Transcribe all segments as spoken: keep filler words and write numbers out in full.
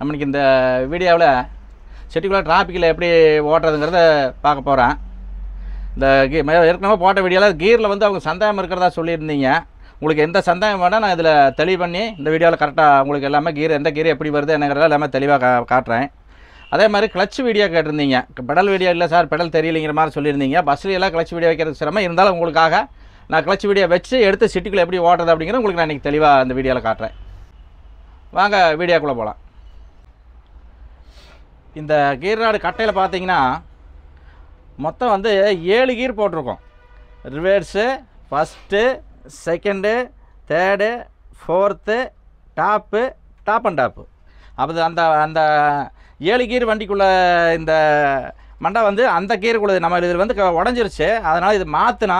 நம்மளுக்கு இந்த வீடியோவில் செட்டிக்குள்ள டிராஃபிக்கில் எப்படி ஓட்டுறதுங்கிறத பார்க்க போகிறேன். இந்த ஏற்கனவே போட்ட வீடியோவில் கீரில் வந்து அவங்க சந்தேகம் இருக்கிறதா சொல்லியிருந்தீங்க. உங்களுக்கு எந்த சந்தேகம் வேணால் நான் இதில் தெளிவு பண்ணி இந்த வீடியோவில் கரெக்டாக உங்களுக்கு எல்லாமே கீர் எந்த கீர் எப்படி வருது என்னங்கிறத எல்லாமே தெளிவாக கா காட்டுறேன் அதே மாதிரி கிளச்சு வீடியோ கேட்டிருந்தீங்க. பெடல் வீடியோ இல்லை சார், பெடல் தெரியலைங்கிற மாதிரி சொல்லியிருந்தீங்க. பஸ்லையெல்லாம் கிளச்சு வீடியோ வைக்கிறது சிரமம் இருந்தாலும் உங்களுக்காக நான் கிளச்சு வீடியோ வச்சு எடுத்து சிட்டிக்குள்ளே எப்படி ஓட்டுறது அப்படிங்கிற உங்களுக்கு நான் இன்றைக்கி தெளிவாக அந்த வீடியோவில் காட்டுறேன். வாங்க வீடியோக்குள்ளே போகலாம். இந்த கீர் ராடு கட்டையில் பார்த்தீங்கன்னா மொத்தம் வந்து ஏழு கீர் போட்டிருக்கோம். Reverse, first, second, third, fourth, top, top and top. அப்போ அந்த அந்த ஏழு கீர் வண்டிக்குள்ளே இந்த மண்டை வந்து அந்த கீருக்குள்ளே நம்ம இதில் வந்து உடஞ்சிருச்சு. அதனால் இது மாற்றினா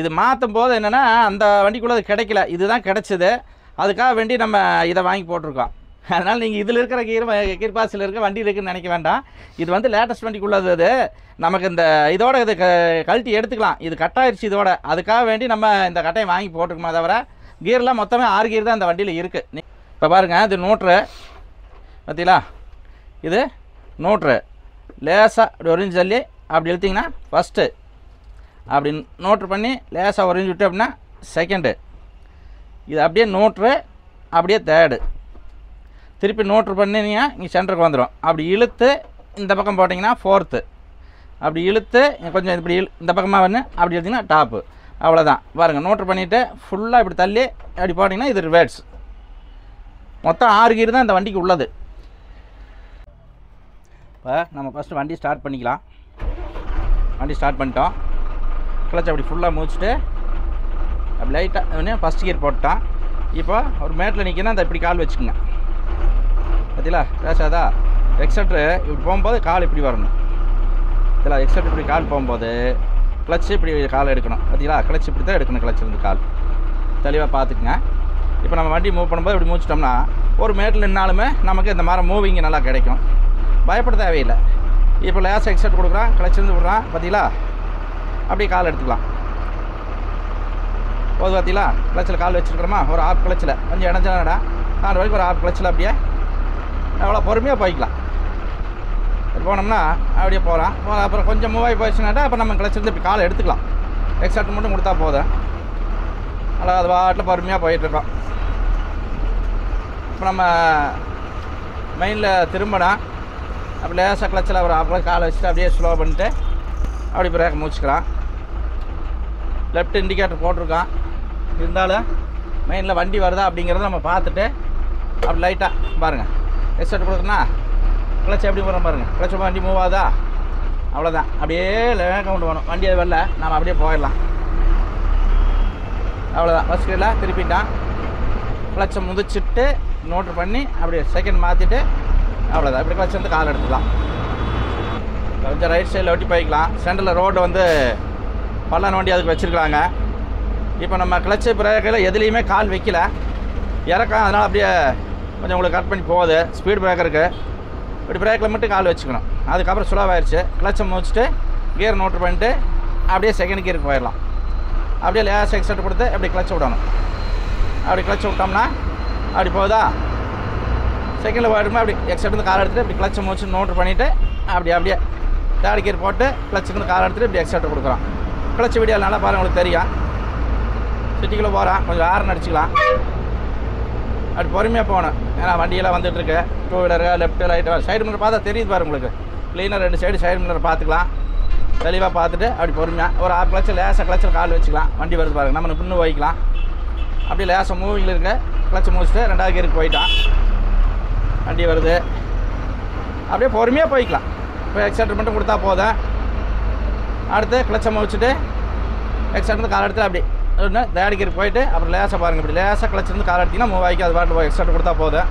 இது மாற்றும் போது என்னென்னா அந்த வண்டிக்குள்ளே அது கிடைக்கல, இதுதான் கிடைச்சிது. அதுக்காக வேண்டி நம்ம இதை வாங்கி போட்டிருக்கோம். அதனால் நீங்கள் இதில் இருக்கிற கீர் கீர் பாசில் இருக்க வண்டி இருக்குதுன்னு நினைக்க வேண்டாம். இது வந்து லேட்டஸ்ட் வண்டிக்குள்ளது. அது நமக்கு இந்த இதோட இது க கழட்டி எடுத்துக்கலாம். இது கட்டாயிருச்சு இதோட. அதுக்காக வேண்டி நம்ம இந்த கட்டையை வாங்கி போட்டுக்கோமே தவிர கீரெலாம் மொத்தமே ஆறு கீர் தான் அந்த வண்டியில் இருக்குது. இப்போ பாருங்கள், இது நூற்று பார்த்தீங்களா, இது நூற்று லேசாக ஒரிஞ்சு சொல்லி அப்படி எடுத்திங்கன்னா ஃபஸ்ட்டு, அப்படி நூற்று பண்ணி லேசாக ஒரிஞ்சு விட்டு அப்படின்னா செகண்டு, இது அப்படியே நூற்று, அப்படியே தேர்டு, திருப்பி நூற்று பண்ணினீங்க இங்கே சென்டருக்கு வந்துடும். அப்படி இழுத்து இந்த பக்கம் போட்டிங்கன்னா ஃபோர்த்து, அப்படி இழுத்து கொஞ்சம் இப்படி இந்த பக்கமாக வந்து அப்படி எடுத்திங்கன்னா டாப்பு. அவ்வளோதான். பாருங்கள், நூற்று பண்ணிவிட்டு ஃபுல்லாக இப்படி தள்ளி அப்படி போட்டிங்கன்னா இது ரிவர்ஸ். மொத்தம் ஆறு கீர் தான் இந்த வண்டிக்கு உள்ளது. இப்போ நம்ம ஃபஸ்ட்டு வண்டி ஸ்டார்ட் பண்ணிக்கலாம். வண்டி ஸ்டார்ட் பண்ணிட்டோம். கிளச்சை அப்படி ஃபுல்லாக முடிச்சுட்டு அப்படி லைட்டாக ஒன்று ஃபஸ்ட் கியர் போட்டோம். இப்போ ஒரு மேட்டில் நிற்கணும், அந்த இப்படி கால் வச்சுக்கோங்க. பார்த்தீங்களா, பேசாதா எக்ஸட்ரு இப்படி போகும்போது கால் இப்படி வரணும். பார்த்தீங்களா, எக்ஸட்ரு இப்படி கால் போகும்போது கிளச்சு இப்படி கால் எடுக்கணும். பார்த்தீங்களா, கிளச்சு இப்படி தான் எடுக்கணும். கிளச்சு இருந்து கால் தெளிவாக பார்த்துக்குங்க. இப்போ நம்ம வண்டி மூவ் பண்ணும்போது இப்படி மூச்சிட்டோம்னா ஒரு மேட்டில் நின்னாலுமே நமக்கு இந்த மாதிரி மூவிங்கு நல்லா கிடைக்கும். பயப்பட தேவையில்லை. இப்போ லேசாக எக்ஸட் கொடுக்குறான், கிளச்சிருந்து விடுறான். பார்த்தீங்களா, அப்படியே கால் எடுத்துக்கலாம். போது பார்த்தீங்களா, கிளச்சில் கால் வச்சுருக்கிறோமா, ஒரு ஆஃப் கிளச்சில் கொஞ்சம் இடைஞ்சா நாலு வரைக்கும் ஒரு ஆஃப் கிளச்சில் அப்படியே அவ்வளோ பொறுமையாக போய்க்கலாம். போனோம்னா அப்படியே போகலாம். அப்புறம் கொஞ்சம் மூவாகி போயிடுச்சுனாட்டா அப்போ நம்ம கிளச்சிருந்து இப்படி கால் எடுத்துக்கலாம். எக்ஸட் மட்டும் கொடுத்தா போதும். நல்லா அது வாட்டில் பொறுமையாக போயிட்டுருக்கோம். இப்போ நம்ம மெயினில் திரும்பினா அப்படி லேசாக கிளச்சில் ஒரு ஆஃப் கிளச் காலை வச்சுட்டு அப்படியே ஸ்லோ பண்ணிட்டு அப்படி பிரேக் மூச்சுக்கலாம். லெஃப்ட் இண்டிகேட்டர் போட்டிருக்கான். இருந்தாலும் மெயினில் வண்டி வருதா அப்படிங்கிறத நம்ம பார்த்துட்டு அப்படி லைட்டாக பாருங்கள். எக்ஸ்ட் கொடுக்குறேன்னா கிளச் எப்படி போகிறோம் பாருங்கள். கிளச்ச வண்டி மூவ் ஆகுதா, அவ்வளோதான். அப்படியே வேகம் கொண்டு போகணும். வண்டி அது வரல, நாம் அப்படியே போயிடலாம். அவ்வளோதான். ஃபஸ்ட் கீரில் திருப்பிட்டான். கிளச்சை முதிச்சுட்டு நோட்ரு பண்ணி அப்படியே செகண்ட் மாற்றிட்டு அவ்வளோதான். இப்படி கிளச்சை வந்து கால் எடுத்துக்கலாம். கொஞ்சம் ரைட் சைடில் ஒட்டி போய்க்கலாம். சென்டரில் ரோடு வந்து பல்லான் வண்டி அதுக்கு வச்சுருக்குறாங்க. இப்போ நம்ம கிளச்சு பிரேக்கில் எதுலேயுமே கால் வைக்கல, இறக்கம். அதனால் அப்படியே கொஞ்சம் உங்களுக்கு கட் பண்ணி போகுது. ஸ்பீடு பிரேக்கருக்கு இப்படி பிரேக்கில் மட்டும் கால் வச்சுக்கணும். அதுக்கப்புறம் சுலவாயிருச்சு. கிளச்சை முடிச்சுட்டு கியர் நோட்ரு பண்ணிட்டு அப்படியே செகண்ட் கியருக்கு போயிடலாம். அப்படியே லேஸ் எக்ஸட் கொடுத்து அப்படி கிளச்சை விடணும். அப்படி கிளச்சை விட்டோம்னா அப்படி போகுதா, செகண்டில் போயிடுமா, அப்படி எக்ஸட்லேருந்து கால் எடுத்துகிட்டு இப்படி கிளச்சை முடிச்சு நோட்ரு பண்ணிவிட்டு அப்படி அப்படியே தேர்ட் கியர் போட்டு கிளச்சுக்குன்னு கால் எடுத்துகிட்டு இப்படி எக்ஸட் கொடுக்குறோம். கிளச்சு வீடியோ நல்லா பாருங்கள், உங்களுக்கு தெரியும். சிட்டிக்குள்ளே போகிறான், கொஞ்சம் ஆரன் அடிச்சுக்கலாம். அப்படி பொறுமையாக போகணும். ஏன்னா வண்டியெல்லாம் வந்துட்டுருக்கு. Two wheeler left right side mirror பார்த்தா தெரியுது பாருங்க உங்களுக்கு க்ளீனாக. ரெண்டு சைடு சைடு மிரர் பார்த்துக்கலாம் தெளிவாக. பார்த்துட்டு அப்படி பொறுமையாக ஒரு ஆறு கிளச்சு லேசாக கிளச்சில் கால் வச்சுக்கலாம். வண்டி வருது பாருங்கள், நம்ம பின்னு வைக்கலாம். அப்படி லேசாக மூவிங்கில் இருக்க கிளச்சு முடிச்சுட்டு ரெண்டாவது கீருக்கு போயிட்டான். வண்டி வருது, அப்படியே பொறுமையாக போய்க்கலாம். இப்போ எக்ஸட்ரு மட்டும் கொடுத்தா போதும். அடுத்து கிளச்சை முடிச்சுட்டு எக்ஸ்ட்ராந்து கால் எடுத்து அப்படி ஒன்று தேடிக்கிற போயிட்டு அப்புறம் லேசாக பாருங்கள். இப்படி லேசாக கிளச்சிருந்து கால் எடுத்திங்கன்னா மூவ் ஆகிக்கும். அது பாட்டு போய் எக்ஸ்ட்ரா கொடுத்தா போதும்.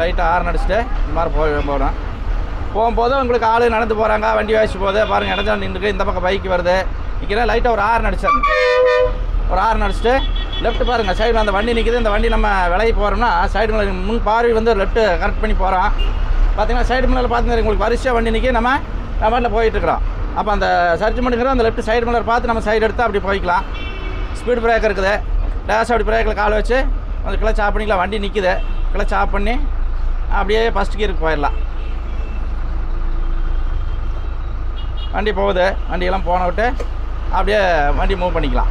லைட்டாக ஆரன் அடிச்சுட்டு இந்த மாதிரி போய் போகணும். போகும்போது உங்களுக்கு ஆள் நடந்து போகிறாங்க, வண்டி வாய்ச்சி போகுது பாருங்கள். இடஞ்சா நின்றுருக்கு, இந்த பக்கம் பைக்கு வருது. இங்கே லைட்டாக ஒரு ஆரன் அடிச்சாங்க. ஒரு ஆரன் அடிச்சுட்டு லெஃப்ட் பாருங்கள், சைடில் அந்த வண்டி நிற்கிது. இந்த வண்டி நம்ம விலகி போகிறோம்னா சைடு முன் பார்வை வந்து லெஃப்ட்டு கரெக்ட் பண்ணி போகிறோம். பார்த்தீங்கன்னா சைடு முன்னால் பார்த்துங்க, உங்களுக்கு வரிசையாக வண்டி நிற்கி நம்ம நம்ம பாட்டில் போயிட்டுருக்குறோம். அப்போ அந்த சர்ஜ்மெண்ட்டுங்கிற அந்த லெஃப்ட் சைடு மிரர் பார்த்து நம்ம சைடு எடுத்து அப்படி போய்க்கலாம். ஸ்பீடு பிரேக்கர் இருக்குது. டேஷ் அப்படி பிரேக்கில் கால் வச்சு அந்த கிளச் ஆஃப் பண்ணிக்கலாம். வண்டி நிற்குது, கிளச் ஆஃப் பண்ணி அப்படியே ஃபஸ்ட் கியருக்கு போயிடலாம். வண்டி போகுது, வண்டியெல்லாம் போன விட்டு அப்படியே வண்டி மூவ் பண்ணிக்கலாம்.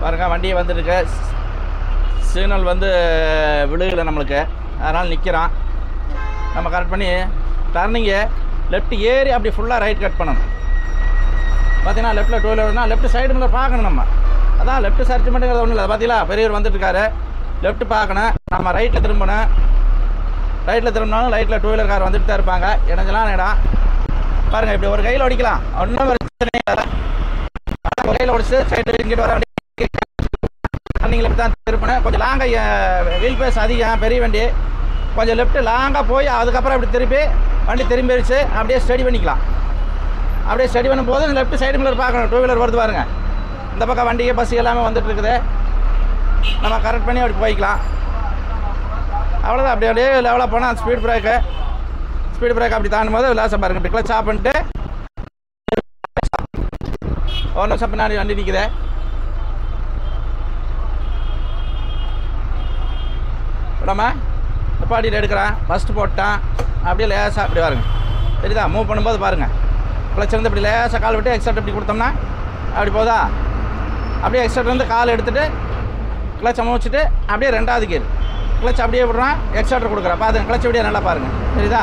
பாருங்கள் வண்டி வந்துருக்கு, சிக்னல் வந்து விழுகலை நம்மளுக்கு, அதனால் நிற்கிறான். நம்ம கரெக்ட் பண்ணி டர்னிங்கு லெஃப்ட்டு ஏறி அப்படி ஃபுல்லாக ரைட் கட் பண்ணணும். பார்த்தீங்கன்னா லெஃப்ட்டில் டூ வீலர்னால் லெஃப்ட் சைடு மேலே பார்க்கணும் நம்ம. அதான் லெஃப்ட்டு சர்ஜ்மெண்ட்டுங்கிறது ஒன்றும் இல்லை. பார்த்தீங்களா பெரியவர் வந்துட்டுருக்காரு, லெஃப்ட்டு பார்க்கணும் நம்ம, ரைட்டில் திரும்பணும். ரைட்டில் திரும்பினாலும் ரைட்டில் டூ வீலர் கார் வந்துட்டு தான் இருப்பாங்க. இடைஞ்சலாம் இடம் பாருங்கள், இப்படி ஒரு கையில் ஒடிக்கலாம், ஒன்றும் பிரச்சனை இல்லை. ஒரு கையில் ஒடிச்சு சைடு இங்கிட்டு வர டர்னிங்கில் தான் திரும்பினேன். கொஞ்சம் லாங்காக வீல் பேஸ் அதிகம், பெரிய வண்டி கொஞ்சம் லெஃப்ட்டு லாங்காக போய் அதுக்கப்புறம் இப்படி திருப்பி வண்டி திரும்பிடுச்சு. அப்படியே ஸ்டடி பண்ணிக்கலாம். அப்படியே ஸ்டடி பண்ணும்போது லெஃப்ட் சைடு மில்லர் பார்க்கணும், டூ வீலர் வருது பாருங்கள். இந்த பக்கம் வண்டியை பஸ் எல்லாமே வந்துட்டு இருக்குது, நம்ம கரெக்ட் பண்ணி அப்படி போய்க்கலாம். அவ்வளோதான். அப்படி அப்படியே லெவலாக போனால் ஸ்பீட் பிரேக்கு, ஸ்பீட் பிரேக் அப்படி தாண்டும் போது விளாசம் பாருங்கள். இப்படி கிளச் ஆஃப் பண்ணிட்டு ஒரு நிமிஷம் பின்னாடி வண்டி நிற்குது. நம்ம பாட்டிட்டு எடுக்கிறான், ஃபஸ்ட்டு போட்டான், அப்படியே லேசாக அப்படி பாருங்க சரிதா. மூவ் பண்ணும்போது பாருங்கள் கிளச்சிருந்து இப்படி லேசாக கால் விட்டு எக்ஸ்ட்ரா இப்படி கொடுத்தோம்னா அப்படி போதா. அப்படியே எக்ஸ்ட்ராட்லேருந்து கால் எடுத்துகிட்டு கிளச்சை மூச்சுட்டு அப்படியே ரெண்டாவது கீர் கிளச் அப்படியே விடுறான், எக்ஸ்ட்ரா கொடுக்குறான். பார்த்துங்க கிளச்சை அப்படியே நல்லா பாருங்கள் சரிதா.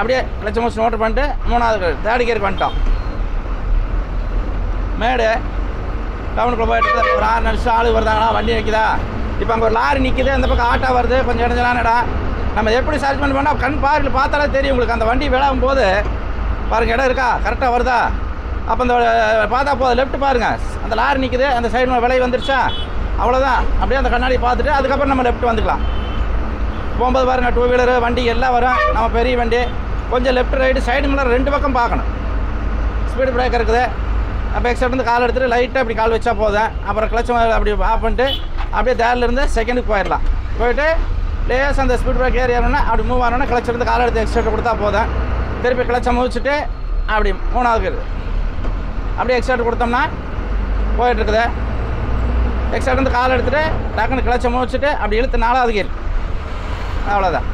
அப்படியே கிளச்சை மூச்சு நோட்டு பண்ணிட்டு மூணாவது கீர் தேர்டு கீருக்கு வந்துட்டோம். மேடு டவுனுக்குள்ளே போயிட்டு ஒரு ஆறு நிமிஷம் ஆளு வருதாங்களா, வண்டி வைக்குதா. இப்போ அங்கே ஒரு லாரி நிற்கிது, அந்த பக்கம் ஆட்டோ வருது, கொஞ்சம் இடஞ்சலானடா. நம்ம எப்படி சர்ஜ்மெண்ட் பண்ணால் கண் பார்வையில் பார்த்தாலே தெரியும் உங்களுக்கு. அந்த வண்டி விழாகும் போது பாருங்கள் இடம் இருக்கா, கரெக்டாக வருதா. அப்போ அந்த பார்த்தா போதும், லெஃப்ட் பாருங்கள் அந்த லாரி நிற்கிது, அந்த சைடு விலை வந்துருச்சா அவ்வளோதான். அப்படியே அந்த கண்ணாடி பார்த்துட்டு அதுக்கப்புறம் நம்ம லெஃப்ட் வந்துக்கலாம். போகும்போது பாருங்கள் டூ வீலரு வண்டி எல்லாம் வரும், நம்ம பெரிய வண்டி கொஞ்சம் லெஃப்ட் ரைட்டு சைடு மேலே ரெண்டு பக்கம் பார்க்கணும். ஸ்பீடு பிரேக் இருக்குது, அப்போ எக்ஸ்ட்ராட்லேருந்து கால் எடுத்துகிட்டு லைட்டாக அப்படி கால் வச்சா போதும். அப்புறம் கிளச் அப்படி ஆஃப் பண்ணிட்டு அப்படியே தேர்ட்லேருந்து செகண்டுக்கு போயிடலாம். போயிட்டு லேஸ் அந்த ஸ்பீட் பிரேக் ஏறி ஏறணும்னா அப்படி மூவ் ஆனோன்னா கிளச்சிருந்து காலை எடுத்து எக்ஸ்ட்ரா கொடுத்தா போதும். திருப்பி கிளச்சை முடிச்சுட்டு அப்படி மூணாவது இருக்குது, அப்படியே எக்ஸ்ட்ரா கொடுத்தோம்னா போயிட்டுருக்குது. எக்ஸ்ட்ராட்லேருந்து காலை எடுத்துகிட்டு டக்குன்னு கிளச்சை முடிச்சுட்டு அப்படி இழுத்து நாலாவது கீர், அவ்வளோதான்.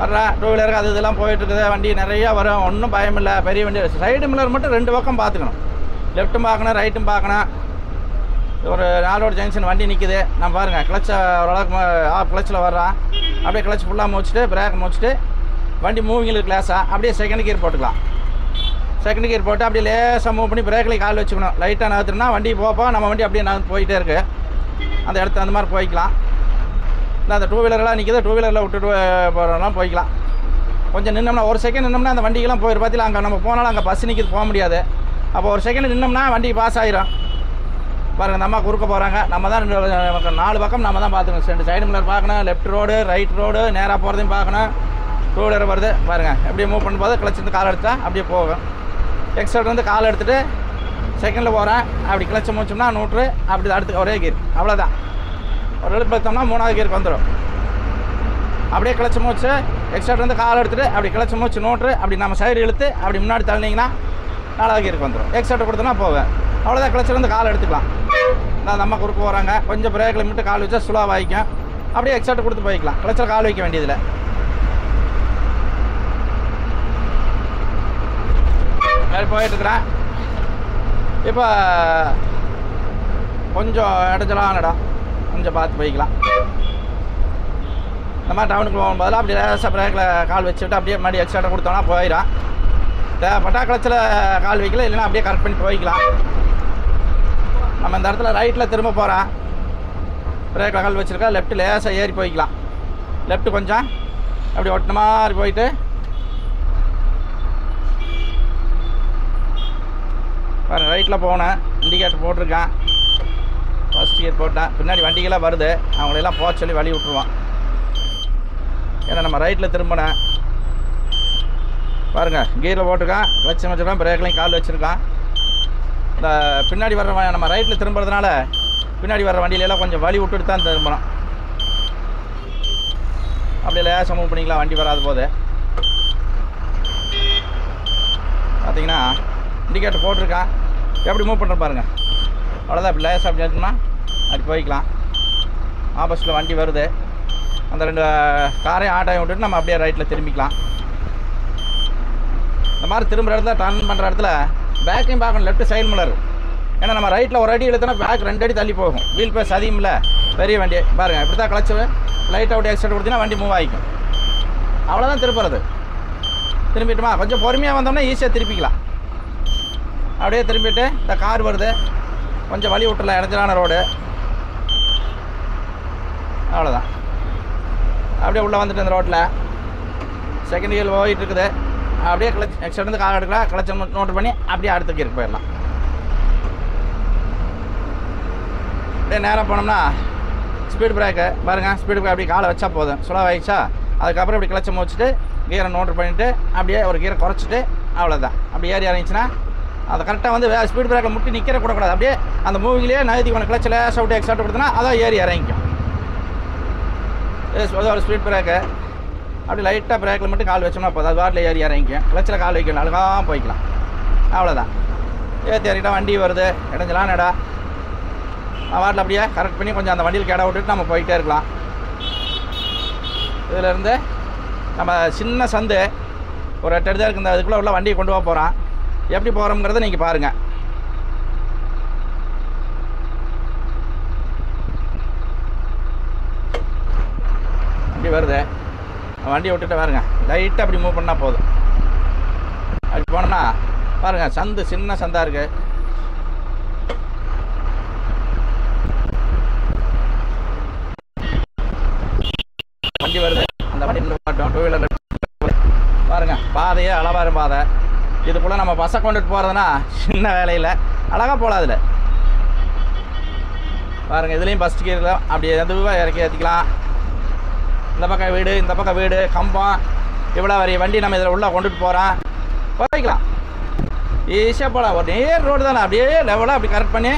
வர்றா டூ வீலருக்கு அது இதெல்லாம் போயிட்டுருக்குது, வண்டி நிறையா வரும், ஒன்றும் பயமில்லை. பெரிய வண்டி சைடு மில்லர் மட்டும் ரெண்டு பக்கம் பார்த்துக்கணும், லெஃப்ட்டும் பார்க்கணும் ரைட்டும் பார்க்கணும். ஒரு நாலோட ஜங்ஷன் வண்டி நிற்குது, நான் பாருங்கள் கிளச்சை ஓரளவுக்கு ஆஃப் கிளச்சில் வர்றான். அப்படியே கிளச் ஃபுல்லாக முடிச்சுட்டு பிரேக் முடிச்சுட்டு வண்டி மூவிங்கில் கிளாஸாக அப்படியே செகண்ட் கியர் போட்டுக்கலாம். செகண்ட் கியர் போட்டு அப்படியே லேசாக மூவ் பண்ணி பிரேக்கில் கால் வச்சுக்கணும். லைட்டாக நகர்த்துனா வண்டி போப்போம், நம்ம வண்டி அப்படியே நகர்ந்து போயிட்டே இருக்குது. அந்த இடத்துல அந்த மாதிரி போய்க்கலாம். இல்லை அந்த டூ வீலரெலாம் நிற்கிது, டூ வீலரில் விட்டுட்டு போகிறோம்லாம் போய்க்கலாம். கொஞ்சம் நின்னோம்னா ஒரு செகண்ட் நின்னோம்னா அந்த வண்டிக்கெல்லாம் போயிடும். பார்த்தீங்களா அங்கே நம்ம போனாலும் அங்கே பஸ் நிற்கிது, போக முடியாது. அப்போ ஒரு செகண்ட் நின்னோம்னா வண்டி பாஸ் ஆகிரும். பாருங்கள் நம்ம குறுக்க போகிறாங்க, நம்ம தான் ரெண்டு நாலு பக்கம் நம்ம தான் பார்த்துக்கணும். ரெண்டு சைடு மில்லர் பார்க்கணும், லெஃப்ட் ரோடு ரைட் ரோடு நேராக போகிறதையும் பார்க்கணும். டூ வீலர் வருது பாருங்கள், எப்படியே மூவ் பண்ணும்போது கிளச்சிருந்து கால் எடுத்தா அப்படியே போகும். எக்ஸ்ட்ரா வந்து கால் எடுத்துகிட்டு செகண்டில் போகிறேன், அப்படி கிளச்சை முடிச்சோம்னா நூற்று அப்படி அடுத்து ஒரே கீர், அவ்வளோதான். ஒரு எழுப்பு எடுத்தோம்னா மூணாவது கீருக்கு வந்துடும். அப்படியே கிளச்சை மூச்சு எக்ஸ்ட்ரா வந்து கால் எடுத்துகிட்டு அப்படி கிளச்சை மூச்சு நூற்று அப்படி நம்ம சைடு இழுத்து அப்படி முன்னாடி தள்ளிங்கன்னா நாலாவது கீருக்கு வந்துடும். எக்ஸ்ட்ரா கொடுத்தோம்னா போவேன், அவ்வளோதான். கிளச்சிருந்து கால் எடுத்துக்கலாம். நான் நம்ம குறுக்கு போகிறாங்க, கொஞ்சம் பிரேக்கில் மட்டும் கால் வச்சா சுலாக வாய்க்கும். அப்படியே எக்ஸ்ட்ரா கொடுத்து போய்க்கலாம், கிளச்சில் கால் வைக்க வேண்டியதில்லை. வேறு போயிட்டுருக்குறேன். இப்போ கொஞ்சம் இடஞ்சலான இடம், கொஞ்சம் பார்த்து போய்க்கலாம். இந்த மாதிரி டவுனுக்கு போகும்போதெல்லாம் அப்படி லேசாக பிரேக்கில் கால் வச்சுட்டு அப்படியே மறுபடியும் எக்ஸ்ட்ரா கொடுத்தோன்னா போயிடும். தேவைப்பட்டா கிளச்சில் கால் வைக்கல, இல்லைன்னா அப்படியே கரெக்ட் பண்ணி போய்க்கலாம். நம்ம இந்த இடத்துல ரைட்டில் திரும்ப போகிறேன், பிரேக்கில் கால் வச்சுருக்கா, லெஃப்ட்டு லேசாக ஏறி போய்க்கலாம். லெஃப்ட்டு கொஞ்சம் அப்படி ஒட்டின மாதிரி போயிட்டு பாருங்கள் ரைட்டில் போனேன், இண்டிகேட்டர் போட்டிருக்கேன், ஃபஸ்ட் கியர் போட்டேன். பின்னாடி வண்டிகளாக வருது, அவங்களெல்லாம் போக சொல்லி வழி விட்டுருவான். ஏன்னா நம்ம ரைட்டில் திரும்பினேன். பாருங்கள் கீரில் போட்டிருக்கான், கிளச்சு வச்சுருக்கான், பிரேக்லையும் கால் வச்சுருக்கான். இந்த பின்னாடி வர்ற நம்ம ரைட்டில் திரும்புறதுனால பின்னாடி வர்ற வண்டியிலெல்லாம் கொஞ்சம் வழி விட்டுட்டு தான் திரும்பணும். அப்படி லேசாக மூவ் பண்ணிக்கலாம், வண்டி வராது போது. பார்த்தீங்கன்னா இண்டிகேட்டர் போட்டிருக்கான், எப்படி மூவ் பண்ணுற பாருங்கள். அவ்வளோதான். இப்படி லேஸ் அப்படி நினச்சோம்னா அப்படி போய்க்கலாம். ஆப்போசிட்டில் வண்டி வருது, அந்த ரெண்டு காரையும் ஆட்டையும் விட்டுட்டு நம்ம அப்படியே ரைட்டில் திரும்பிக்கலாம். இந்த மாதிரி திரும்புகிற இடத்துல டர்ன் பண்ணுற இடத்துல பேக்கையும் பார்க்கணும், லெஃப்ட் சைடு முள்ளர். ஏன்னா நம்ம ரைட்டில் ஒரு அடி இழுத்தோன்னா பேக் ரெண்டு அடி தள்ளி போகும். வீல் பேஸ் அதிகம் இல்லை, பெரிய வண்டி பாருங்கள். இப்படி தான் கிளச்சு லைட்டாக அப்படி எக்ஸ்ட்ரா கொடுத்தீங்கன்னா வண்டி மூவ் ஆகிக்கும். அவ்வளோதான் திருப்புறது. திரும்பிட்டுமா கொஞ்சம் பொறுமையாக வந்தோம்னா ஈஸியாக திருப்பிக்கலாம். அப்படியே திரும்பிட்டு இந்த கார் வருது, கொஞ்சம் வழி விட்டுலாம், இடைஞ்சலான ரோடு. அவ்வளோதான், அப்படியே உள்ளே வந்துட்டு இந்த ரோட்டில் செகண்ட் வீல் போயிட்டு இருக்குது. அப்படியே கிளச் எக்ஸ்ட்ரா கார் எடுக்கலாம், கிளச்சை நோட் பண்ணி அப்படியே அடுத்த கீருக்கு போயிடலாம். அப்படியே நேராக போனோம்னா ஸ்பீடு பிரேக்கு பாருங்கள். ஸ்பீடு பிரேக் அப்படி காலை வச்சா போதும், சுலாவாகிடுச்சா அதுக்கப்புறம் இப்படி கிளச்சை முடிச்சுட்டு கீரை நோட் பண்ணிவிட்டு அப்படியே ஒரு கீரை குறைச்சிட்டு அவ்வளோதான். அப்படி ஏறி இறங்கிச்சின்னா அதை கரெக்டாக வந்து வேறு ஸ்பீடு பிரேக்கில் முட்டி நிற்கிற கூடக்கூடாது. அப்படியே அந்த மூவிலேயே நகர்த்தி கொண்டு கிளச்சில் லேஸ் அவுட் எக்ஸ்ட்ரா கொடுத்தோன்னா அதான் ஏறி இறங்கிக்கும். ஏதாவது ஒரு ஸ்பீட் பிரேக்கு அப்படி லைட்டாக பிரேக்கில் மட்டும் கால் வச்சோம்னா போதும், அது வாரில் ஏறி இறங்கிக்கும். கிளச்சில் கால் வைக்கணும், அழகாக போய்க்கலாம். அவ்வளோதான், ஏற்றி இறங்கிட்டா வண்டி வருது, இடைஞ்சலான இடா வாரில் அப்படியே கரெக்ட் பண்ணி கொஞ்சம் அந்த வண்டியில் கேடா விட்டுட்டு நம்ம போய்கிட்டே இருக்கலாம். இதிலேருந்து நம்ம சின்ன சந்து ஒரு எட்டு அடி தான் இருக்குது, அதுக்குள்ளே உள்ள வண்டியை கொண்டு போக போகிறோம். எப்படி போகிறோம்ங்கிறத நீங்கள் பாருங்கள். அப்படி வருது, வண்டியை விட்டுட்டு பாருங்க, லைட்டாக அப்படி மூவ் பண்ணால் போதும். அப்படி போனோம்னா பாருங்கள் சந்து சின்ன சந்தாக இருக்குது. வண்டி வருது, அந்த வண்டி மாட்டோம் டூ வீலர் பாருங்கள். பாதையே அளவாக இருக்கும் பாதை. இதுக்குள்ளே நம்ம பஸ்ஸை கொண்டுட்டு போகிறதுனா சின்ன வேலையில் அழகாக போகலாம். அதில் பாருங்கள், இதுலேயும் பஸ் கீரில் அப்படி எதுவாக இறக்கி ஏற்றிக்கலாம். இந்த பக்கம் வீடு, இந்த பக்கம் வீடு, கம்பம், இவ்வளோ வரைய வண்டி நம்ம இதில் உள்ளே கொண்டுட்டு போகிறோம். போய்க்கலாம், ஈஸியாக போகலாம். ஒரு நேர் ரோடு தானே, அப்படியே லெவலாக அப்படி கரெக்ட் பண்ணி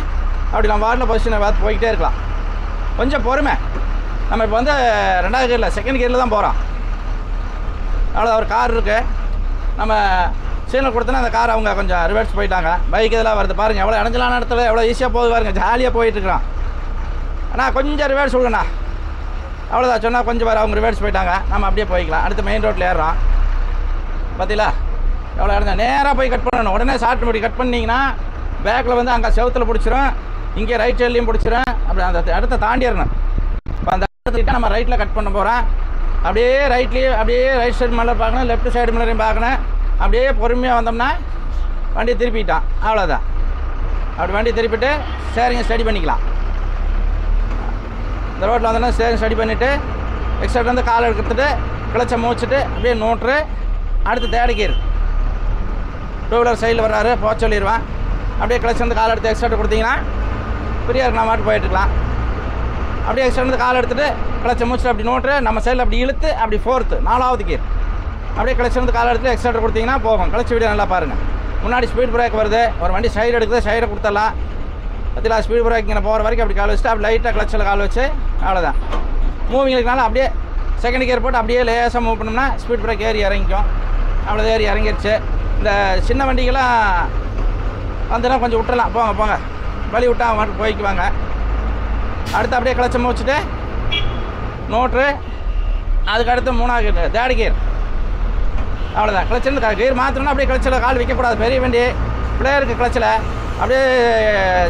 அப்படி நம்ம வாரில் பொசிஷனை பார்த்து போய்கிட்டே இருக்கலாம். கொஞ்சம் பொறுமை. நம்ம இப்போ வந்து ரெண்டாவது கியரில் செகண்ட் கியரில் தான் போகிறோம். அவ்வளோ ஒரு கார் இருக்குது, நம்ம சீனில் கொடுத்தோன்னா அந்த கார் அவங்க கொஞ்சம் ரிவர்ஸ் போயிட்டாங்க. பைக் இதெல்லாம் வருது பாருங்கள், எவ்வளோ இடைஞ்சலான இடத்துல எவ்வளோ ஈஸியாக போகுது பாருங்கள், ஜாலியாக போயிட்டுருக்குறோம். ஆனால் கொஞ்சம் ரிவர்ஸ் விடுங்கண்ணா, அவ்வளோதான் சொன்னால் கொஞ்சம் பேர் அவங்க ரிவர்ஸ் போயிட்டாங்க. நம்ம அப்படியே போய்க்கலாம். அடுத்து மெயின் ரோட்டில் ஏறுறோம், பார்த்தீங்களா எவ்வளோ இடஞ்சா. நேராக போய் கட் பண்ணணும், உடனே ஷார்ட் முடி கட் பண்ணிங்கன்னா பேக்கில் வந்து அங்கே செவத்தில் பிடிச்சிரும், இங்கே ரைட் சைட்லேயும் பிடிச்சிரும். அப்படி அந்த இடத்த தாண்டிடணும். இப்போ அந்த இடத்துக்கிட்ட நம்ம ரைட்டில் கட் பண்ண போகிறோம். அப்படியே ரைட்லேயே அப்படியே ரைட் சைடு மேலே பார்க்கணும், லெஃப்ட் சைடு மேலேயும் பார்க்கணும். அப்படியே பொறுமையாக வந்தோம்னா வண்டியை திருப்பிட்டான். அவ்வளோதான், அப்படி வண்டி திருப்பிட்டு ஸ்டேரிங்கை ஸ்டடி பண்ணிக்கலாம். இந்த ரோட்டில் வந்தோம்னா ஸ்டேரிங் ஸ்டடி பண்ணிவிட்டு எக்ஸ்ட்ரா வந்து காலை எடுத்துட்டு கிளச்சை மூச்சுட்டு அப்படியே நோட்டு அடுத்து தேடிக்கீர். டூ வீலர் சைடில் வர்றாரு போக சொல்லிடுவேன். அப்படியே கிளச்சை வந்து காலை எடுத்து எக்ஸ்ட்ரா கொடுத்தீங்கன்னா ஃப்ரீயாக இருக்கலாம், மாட்டு போயிட்டுருக்கலாம். அப்படியே எக்ஸ்ட்ரா வந்து காலை எடுத்துகிட்டு கிளச்சை மூச்சுட்டு அப்படி நோட்டு நம்ம சைடில் அப்படி இழுத்து அப்படி ஃபோர்த்து நாலாவது கீர். அப்படியே கிளச்சை வந்து காலை எடுத்துகிட்டு எக்ஸ்ட்ரா கொடுத்தீங்கன்னா போகும். கிளச்சி வீடியோ நல்லா பாருங்கள். முன்னாடி ஸ்பீட் பிரேக் வருது, ஒரு வண்டி சைடு எடுக்குது, சைடை கொடுத்துடலாம். பற்றிலா ஸ்பீட் பிரேக் இங்கே போகிற வரைக்கும் அப்படி கால் வச்சுட்டு அப்படி லைட்டாக கிளச்சில் கால் வச்சு அவ்வளோதான். மூவிங்களுக்குனால அப்படியே செகண்ட் கியர் போட்டு அப்படியே லேசாக மூவ் பண்ணோம்னா ஸ்பீட் பிரேக் ஏறி இறங்கிக்கும். அவ்வளோ ஏறி இறங்கிடுச்சு. இந்த சின்ன வண்டிகள்லாம் வந்துன்னா கொஞ்சம் விட்டுலாம், போங்க போங்க வழி விட்டா அவன் போய்க்குவாங்க. அடுத்து அப்படியே கிளச்சை மூச்சுட்டு நோட்ரு, அதுக்கடுத்து மூணாவது தேர்ட் கியர். அவ்வளோதான், கிளச்சிருந்து கியர் மாற்றணும்னா அப்படியே கிளச்சில் கால் வைக்கக்கூடாது. பெரிய வண்டி பிளேயருக்கு கிளச்சில் அப்படியே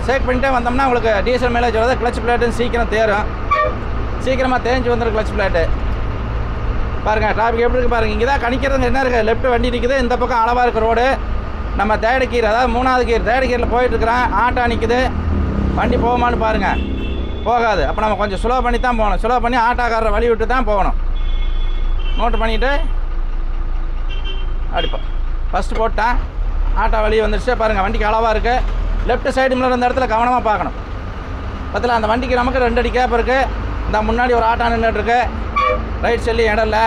சேக் பண்ணிட்டே வந்தோம்னா உங்களுக்கு டீசல் மேலேஜ் வருது. கிளச் பிளேட்டுன்னு சீக்கிரம் தேரும், சீக்கிரமாக தேஞ்சு வந்துடும் கிளச் பிளேட்டு. பாருங்கள் டிராஃபிக் எப்படி இருக்குது பாருங்கள். இங்கே தான் கணிக்கிறது என்ன இருக்குது, லெஃப்ட் வண்டி நிற்குது, இந்த பக்கம் அளவாக இருக்குது ரோடு. நம்ம தேர்டு கீர் அதாவது மூணாவது கீர் தேர்டு கீரில் போயிட்டுருக்குறோம். ஆட்டோ நிற்குது, வண்டி போகுமான்னு பாருங்கள், போகாது. அப்போ நம்ம கொஞ்சம் ஸ்லோ பண்ணி தான் போகணும். ஸ்லோ பண்ணி ஆட்டோக்காரரை வழி விட்டு தான் போகணும். நோட்டு பண்ணிவிட்டு அடிப்போம். ஃபஸ்ட்டு போட்டேன், ஆட்டோ வழி வந்துடுச்சு பாருங்கள். வண்டிக்கு அளவாக இருக்குது, லெஃப்ட் சைடு முன்னாடி அந்த இடத்துல கவனமாக பார்க்கணும். பத்தில் அந்த வண்டிக்கு நமக்கு ரெண்டு அடி கேப் இருக்குது. இந்த முன்னாடி ஒரு ஆட்டோ நின்றுட்டுருக்கு, ரைட் சைட்லி இடம்ல.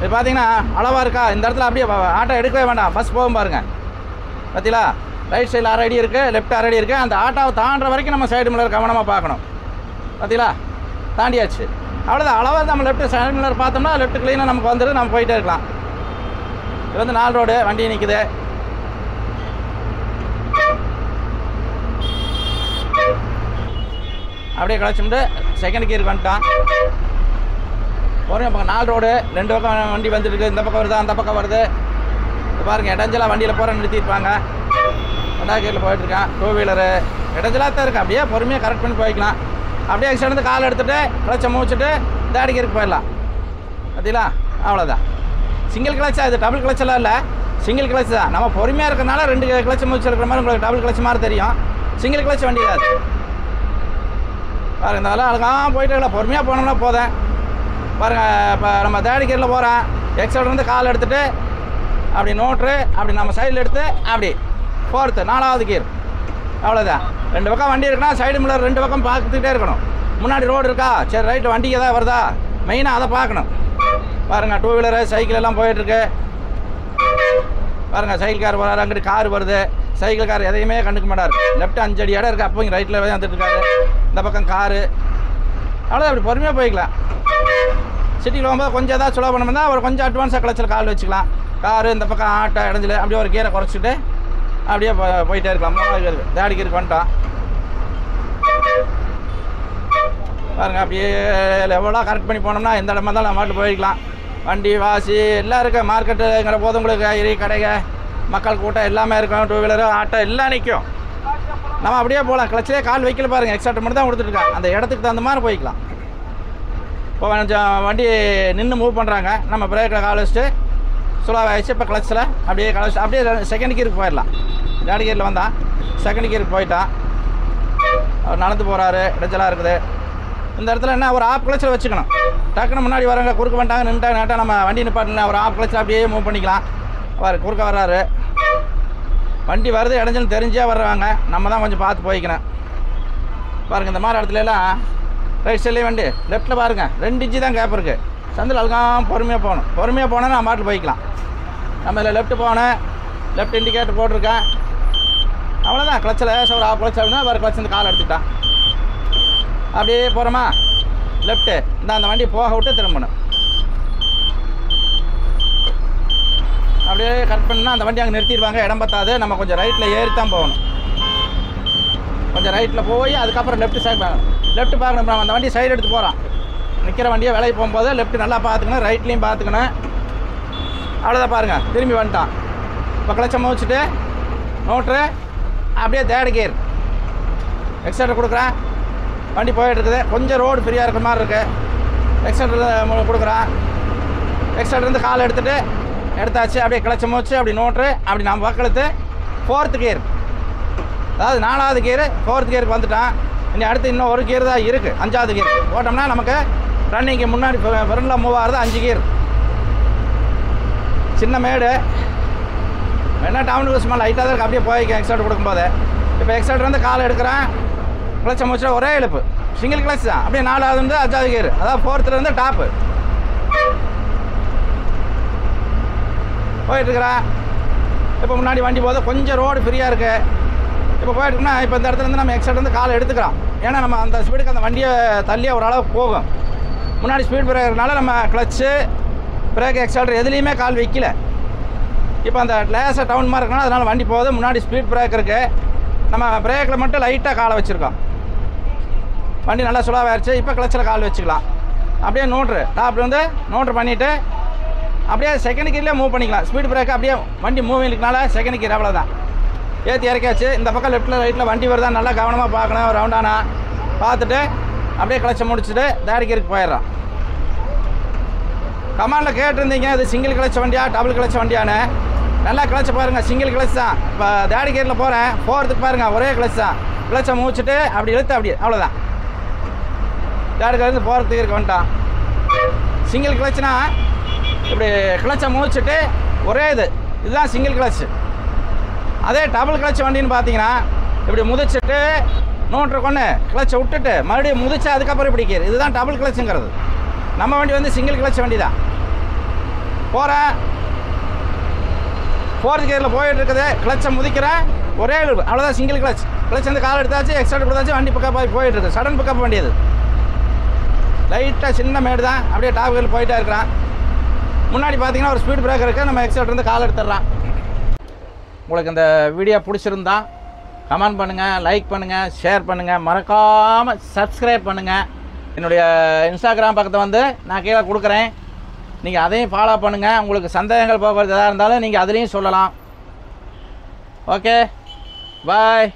இது பார்த்தீங்கன்னா அளவாக இருக்கா, இந்த இடத்துல அப்படியே ஆட்டோ எடுக்கவே வேண்டாம், பஸ் போகும் பாருங்கள். பார்த்தீங்களா ரைட் சைடில் அரை அடி இருக்குது, லெஃப்ட் அரை அடி இருக்குது. அந்த ஆட்டோவை தாண்டுற வரைக்கும் நம்ம சைடு முன்னாடி கவனமாக பார்க்கணும். பார்த்தீங்களா தாண்டியாச்சு, அவ்வளோதான். அளவாக நம்ம லெஃப்ட் சைடு முன்னாடி பார்த்தோம்னா லெஃப்ட் கிளீனாக நமக்கு வந்துடும், நம்ம போயிட்டே இருக்கலாம். இது வந்து நாலு ரோடு, வண்டி நிற்குது. அப்படியே கலச்சுட்டு செகண்ட் கியர் வந்துட்டான். ஒரு பக்கம் நாலு ரோடு ரெண்டு பக்கம் வண்டி வந்துருக்கு, இந்த பக்கம் வருது அந்த பக்கம் வருது. பாருங்கள் இடஞ்சலாக வண்டியில் போகிற நிறுத்திருப்பாங்க. ரெண்டாவது கியரில் போயிட்டுருக்கான் டூ வீலரு, இடஞ்சலாக தான் இருக்கு. அப்படியே பொறுமையாக கரெக்ட் பண்ணி போய்க்கலாம். அப்படியே எக்ஸ்ட்ரா கால் எடுத்துகிட்டு கிளச்சை மூச்சுட்டு தேர்ட் கியருக்கு போயிடலாம். பார்த்தீங்களா? அவ்வளோதான். சிங்கிள் கிளச்சா இது, டபுள் கிளச்செல்லாம் இல்லை, சிங்கிள் கிளச்சு தான். நம்ம பொறுமையாக இருக்கிறதுனால ரெண்டு கிளச்சு மூச்சு இருக்கிற மாதிரி உங்களுக்கு டபுள் கிளச்சு மாதிரி தெரியும். சிங்கிள் கிளச்சு வண்டி தான். பாருங்கள் இருந்தாலும் அழகாக போயிட்டு பொறுமையாக போனோம்னா போதும். பாருங்கள் இப்போ நம்ம தேர்ட் கியரில் போகிறேன். எக்ஸ்ட்ராலேருந்து கால் எடுத்துகிட்டு அப்படி நோட்ரு அப்படி நம்ம சைடில் எடுத்து அப்படி ஃபோர்த்து நாலாவது கியர். அவ்வளோதான். ரெண்டு பக்கம் வண்டி இருக்குன்னா சைடு மிரர் ரெண்டு பக்கம் பார்த்துக்கிட்டே இருக்கணும். முன்னாடி ரோடு இருக்கா, சரி ரைட்டு வண்டி எதாவது வருதா, மெயினாக அதை பார்க்கணும். பாருங்கள் டூ வீலரு சைக்கிள் எல்லாம் போயிட்டுருக்கு. பாருங்கள் சைக்கிள் கார் வராரு, அங்கிட்டு கார் வருது. சைக்கிள் கார் எதையுமே கண்டுக்க மாட்டார். லெஃப்ட் அஞ்சு அடி இடம் இருக்குது, அப்போ ரைட்டில் வந்துட்டு இருக்காரு. இந்த பக்கம் காரு. அவ்வளோதான். அப்படி பொறுமையாக போய்க்கலாம். சிட்டியில் போகும்போது கொஞ்சம் ஏதாவது சுலபம் பண்ணோம்னா ஒரு கொஞ்சம் அட்வான்ஸாக கிளச்சில் கால் வச்சுக்கலாம். காரு இந்த பக்கம் ஆட்டை இடஞ்சில் அப்படியே ஒரு கீரை குறைச்சிட்டு அப்படியே போயிட்டே இருக்கலாம். தேடி கீருக்கு வந்துட்டோம். பாருங்கள் அப்படியே எவ்வளோ கரெக்ட் பண்ணி போனோம்னா எந்த இடமா இருந்தாலும் நம்ம மாட்டு போயிக்கலாம். வண்டி வாசி எல்லாம் இருக்குது. மார்க்கெட்டுங்கிற போது உங்களுக்கு கறி கடைக மக்கள் கூட்டம் எல்லாமே இருக்கும். டூ வீலரு ஆட்டோ எல்லாம் நிற்கும். நம்ம அப்படியே போகலாம். கிளச்சிலே கால் வைக்கல. பாருங்கள் எக்ஸ்ட்ரா மட்டும் தான் கொடுத்துருக்காங்க. அந்த இடத்துக்கு தகுந்த மாதிரி போய்க்கலாம். இப்போ கொஞ்சம் வண்டி நின்று மூவ் பண்ணுறாங்க. நம்ம பிரேக்கில் கால் வச்சுட்டு சுலாக ஆகிடுச்சு. இப்போ கிளச்சில் அப்படியே கிளச்சி அப்படியே செகண்ட் கியருக்கு போயிடலாம். தேர்ட் கியரில் வந்தான், செகண்ட் கியருக்கு போயிட்டான். அவர் நடந்து போகிறாரு, இடஞ்சலாக இருக்குது. இந்த இடத்துல என்ன ஒரு ஆஃப் கிளச்சில் வச்சுக்கணும். டக்குன்னு முன்னாடி வரவங்க குறுக்க வந்துட்டாங்க நின்றுட்டாங்க நேட்டாக நம்ம வண்டி நிப்பாட்டினா ஒரு ஆஃப் கிளச்சில் அப்படியே மூவ் பண்ணிக்கலாம். அவர் குறுக்க வர்றாரு, வண்டி வருது இடஞ்சல் தெரிஞ்சே வர்றவங்க நம்ம தான் கொஞ்சம் பார்த்து போய்க்கணும். பாருங்கள் இந்த மாதிரி இடத்துலலாம் ரைட் சைட்லேயே வண்டி, லெஃப்ட்டில் பாருங்கள் ரெண்டு இன்ச்சு தான் கேப் இருக்குது. சந்தில் அழகாக பொறுமையாக போகணும். பொறுமையாக போனால் நான் மாட்டில் போய்க்கலாம். நம்ம இதில் லெஃப்ட்டு போனேன், லெஃப்ட் இண்டிகேட்டர் போட்டிருக்கேன். அவ்வளோதான். கிளச்சில் ஏசோ ஒரு ஆஃப் கிளச் அப்படின்னா வேறு கிளச்சி இந்த கால் எடுத்துக்கிட்டான். அப்படியே போகிறோமா லெஃப்ட்டு, இந்த அந்த வண்டி போக விட்டு திரும்பணும். அப்படியே கரெக்ட் பண்ணால் அந்த வண்டி அங்கே நிறுத்திடுவாங்க. இடம் பத்தாது, நம்ம கொஞ்சம் ரைட்டில் ஏறி தான் போகணும். கொஞ்சம் ரைட்டில் போய் அதுக்கப்புறம் லெஃப்ட்டு சைட் பார்க்கணும். லெஃப்ட்டு பார்க்கணும். நம்ம அந்த வண்டி சைடு எடுத்து போகிறான். நிற்கிற வண்டியை வேலைக்கு போகும்போது லெஃப்ட்டு நல்லா பார்த்துக்கணும், ரைட்லேயும் பார்த்துக்கணும். அவ்வளோதான். பாருங்கள் திரும்பி வந்துட்டான். இப்போ கிளச்சை மூச்சுட்டு நோட்ரு அப்படியே தேர்ட் கியர் எக்ஸ்ட்ரா கொடுக்குறேன். வண்டி போயிட்டுருக்குது. கொஞ்சம் ரோடு ஃப்ரீயாக இருக்கிற மாதிரி இருக்குது. எக்ஸ்ட்ரா கொடுக்குறான். எக்ஸ்ட்ராலேருந்து கால் எடுத்துகிட்டு எடுத்தாச்சு. அப்படியே கிளச்சை மூச்சு அப்படி நோட்ரு அப்படி நம்ம பக்கத்து ஃபோர்த்து கியர், அதாவது நாலாவது கியர் ஃபோர்த் கியருக்கு வந்துட்டான். இனி அடுத்து இன்னும் ஒரு கியர் தான் இருக்குது, அஞ்சாவது கியர் போட்டோம்னா நமக்கு ரன்னிங்கு முன்னாடி ஃப்ரெண்டில் மூவ் ஆகிறது. அஞ்சு கியர் சின்ன மேடு வேணா டவுனுக்கு சும்மா லைட்டாக தான் இருக்குது. அப்படியே போய்க்க எக்ஸ்ட்ரா கொடுக்கும்போது இப்போ எக்ஸ்ட்ரா வந்து கால் எடுக்கிறேன். கிளச்சை முடிச்சுட்டு ஒரே எழுப்பு சிங்கிள் கிளச்சு தான். அப்படியே நாலாவது வந்து அஞ்சாவது கியர், அதாவது ஃபோர்த்துலேருந்து டாப்பு போயிட்டுருக்குறேன். இப்போ முன்னாடி வண்டி போது கொஞ்சம் ரோடு ஃப்ரீயாக இருக்குது. இப்போ போயிட்டுருக்குன்னா இப்போ இந்த இடத்துலேருந்து நம்ம எக்ஸ்ட்ரா வந்து கால் எடுத்துக்கிறோம். ஏன்னா நம்ம அந்த ஸ்பீடுக்கு அந்த வண்டியை தள்ளியே ஓரளவுக்கு போகும். முன்னாடி ஸ்பீட் பிரேக்கர்னால நம்ம கிளச்சு பிரேக் எக்ஸ்ட்ரா எதுலேயுமே கால் வைக்கல. இப்போ அந்த லேசர் டவுன் மாதிரி இருக்கனால அதனால் வண்டி போகுது. முன்னாடி ஸ்பீட் பிரேக் இருக்குது. நம்ம பிரேக்கில் மட்டும் லைட்டாக காலை வச்சுருக்கோம். வண்டி நல்லா சுலாவாயிருச்சு. இப்போ கிளச்சில் கால் வச்சுக்கலாம். அப்படியே நோட்ரு டாப்பில் வந்து நோட்ரு பண்ணிவிட்டு அப்படியே செகண்ட் கியர்லேயே மூவ் பண்ணிக்கலாம். ஸ்பீட் பிரேக் அப்படியே வண்டி மூவிங் இருக்கனால செகண்ட் கியர். அவ்வளோதான். ஏற்றி இறக்காச்சு. இந்த பக்கம் லெஃப்ட்டில் ரைட்டில் வண்டி வருதான் நல்லா கவனமாக பார்க்கணும். ரவுண்டானா பார்த்துட்டு அப்படியே கிளச்சை முடிச்சுட்டு தேர்ட் கியருக்கு போயிடுறான். கமாண்டில் கேட்டிருந்தீங்க இது சிங்கிள் கிளச்ச வண்டியா டபுள் கிளச்ச வண்டியான்னு. நல்லா கிளச்சு பாருங்கள் சிங்கிள் கிளச் தான். இப்போ தேர்ட் கியரில் போகிறேன். போகிறதுக்கு பாருங்கள் ஒரே கிளச் தான். கிளச்சை மூச்சுட்டு அப்படி இழுத்து அப்படி அவ்வளோதான். தேர்ட் கியர்லேருந்து போகிறதுக்கு இருக்க வந்துட்டான். சிங்கிள் கிளச்சுனா இப்படி கிளச்சை மூச்சுட்டு ஒரே இது இதுதான் சிங்கிள் கிளச்சு. அதே டபுள் கிளச் வண்டின்னு பார்த்தீங்கன்னா இப்படி முதிச்சுட்டு நோட்ரு கொண்டு கிளச்சை விட்டுட்டு மறுபடியும் முதிச்சு அதுக்கப்புறம் இப்படி கீர். இதுதான் டபுள் கிளச்சுங்கிறது. நம்ம வண்டி வந்து சிங்கிள் கிளச் வண்டி தான். போகிறேன் ஃபோர்த் கியரில் போயிட்டு இருக்குது. கிளச்சை முதிக்கிறேன் ஒரே எழுப்பு. அவ்வளோதான் சிங்கிள் கிளச். கிளச் வந்து கால் எடுத்தாச்சு, எக்ஸ்ட்ரா கொடுத்தாச்சு, வண்டி பக்கம் போய் போயிட்டுருக்கு. சடன் பிக்கப் வண்டி அது. லைட்டாக சின்ன மேடு தான். அப்படியே டாப் கியரில் போயிட்டே இருக்கிறான். முன்னாடி பார்த்தீங்கன்னா ஒரு ஸ்பீட் பிரேக் இருக்குது. நம்ம எக்ஸ்ட்ரா வந்து கால் எடுத்துடுறான். உங்களுக்கு இந்த வீடியோ பிடிச்சிருந்தா கமெண்ட் பண்ணுங்கள், லைக் பண்ணுங்கள், ஷேர் பண்ணுங்கள், மறக்காமல் சப்ஸ்கிரைப் பண்ணுங்கள். என்னுடைய இன்ஸ்டாகிராம் பக்கத்தை வந்து நான் கீழே கொடுக்குறேன், நீங்கள் அதையும் ஃபாலோ பண்ணுங்கள். உங்களுக்கு சந்தேகங்கள் போகிறது எதாக இருந்தாலும் நீங்கள் அதுலேயும் சொல்லலாம். ஓகே, பாய்.